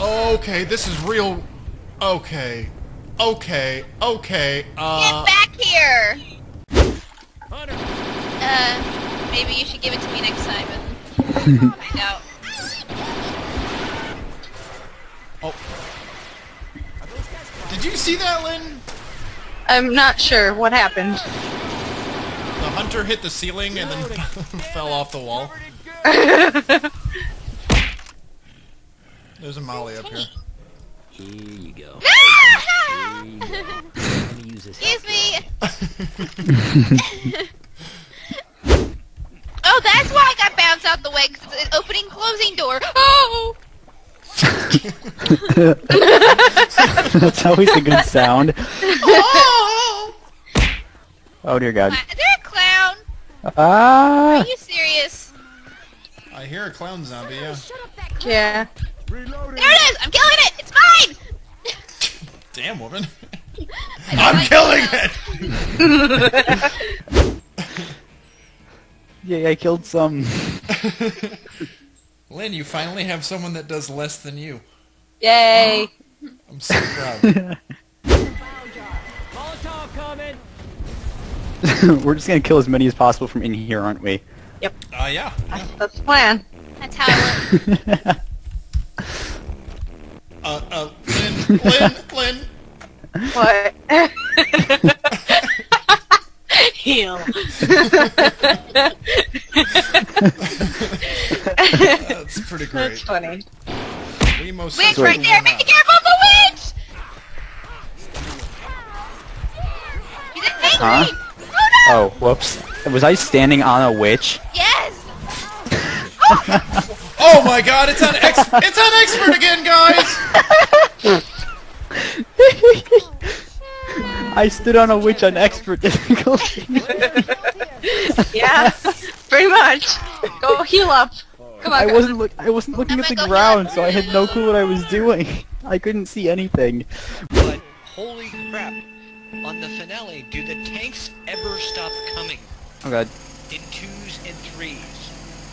Okay, this is real. Okay. Get back here! Hunter. Maybe you should give it to me next time and find out. Oh. Did you see that, Lynn? I'm not sure. What happened? The hunter hit the ceiling and then fell off the wall. There's a molly up here. Here you go. Let me use this. Excuse me! Oh, that's why I got bounced out the way, because it's an opening closing door. Oh! That's always a good sound. Oh! Oh dear God. Is there a clown? Ah! Are you serious? I hear a clown zombie, yeah. Yeah. Reloading. There it is! I'm killing it! It's mine! Damn, woman. I'm killing it! Yay, I killed some. Lynn, you finally have someone that does less than you. Yay! I'm so proud. We're just gonna kill as many as possible from in here, aren't we? Yep. Yeah. That's the plan. That's how it works. Lynn. What? Heal. That's pretty great. That's funny. We most witch right there! Make it careful of the witch! He's angry! Huh? Oh, no. Oh, whoops. Was I standing on a witch? Yes! Oh. Oh my God! It's on expert again, guys. I stood on a witch on expert difficulty. Yeah, pretty much. Go heal up. Come on. I wasn't looking at the ground, so I had no clue what I was doing. I couldn't see anything. But holy crap! On the finale, do the tanks ever stop coming? Oh God. In 2s and 3s.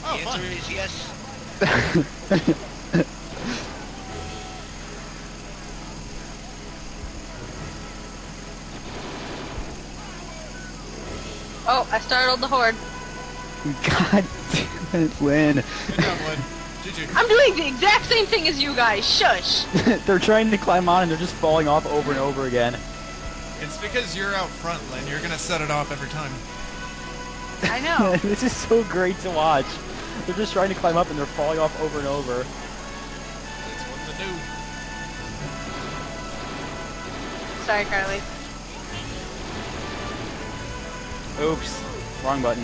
Oh, the answer is yes. Oh, I startled the horde. God damn it, Lynn. Good job, Lynn. GG. I'm doing the exact same thing as you guys. Shush. They're trying to climb on and they're just falling off over and over again. It's because you're out front, Lynn. You're gonna set it off every time. I know. This is so great to watch. They're just trying to climb up and they're falling off over and over. That's what to do. Sorry, Carly. Oops. Wrong button.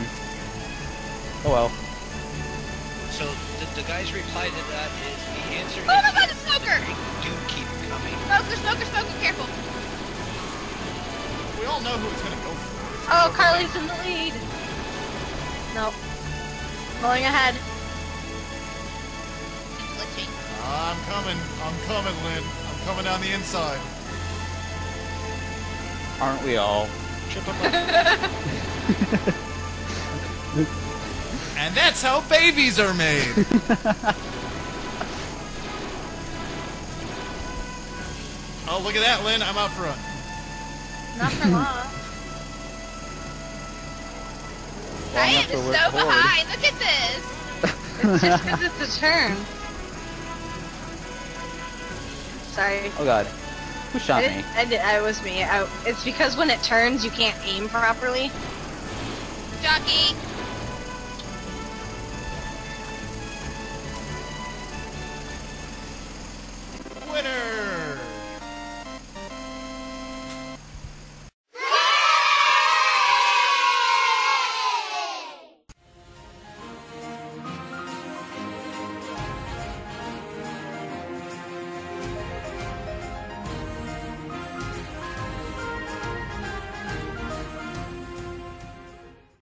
Oh well. So, the guy's reply to that is the answer. Oh my God, the smoker! They do keep coming. Smoker, careful. We all know who it's gonna go for. Oh, Carly's in the lead. Nope. Going ahead. Glitching. I'm coming, Lynn. I'm coming down the inside. Aren't we all? And that's how babies are made. Oh, look at that, Lynn. I'm out front. Not for long. I am so behind. Look at this. It's just because it's a turn. Sorry. Oh God. Who shot me? It was me. It's because when it turns, you can't aim properly. Jockey.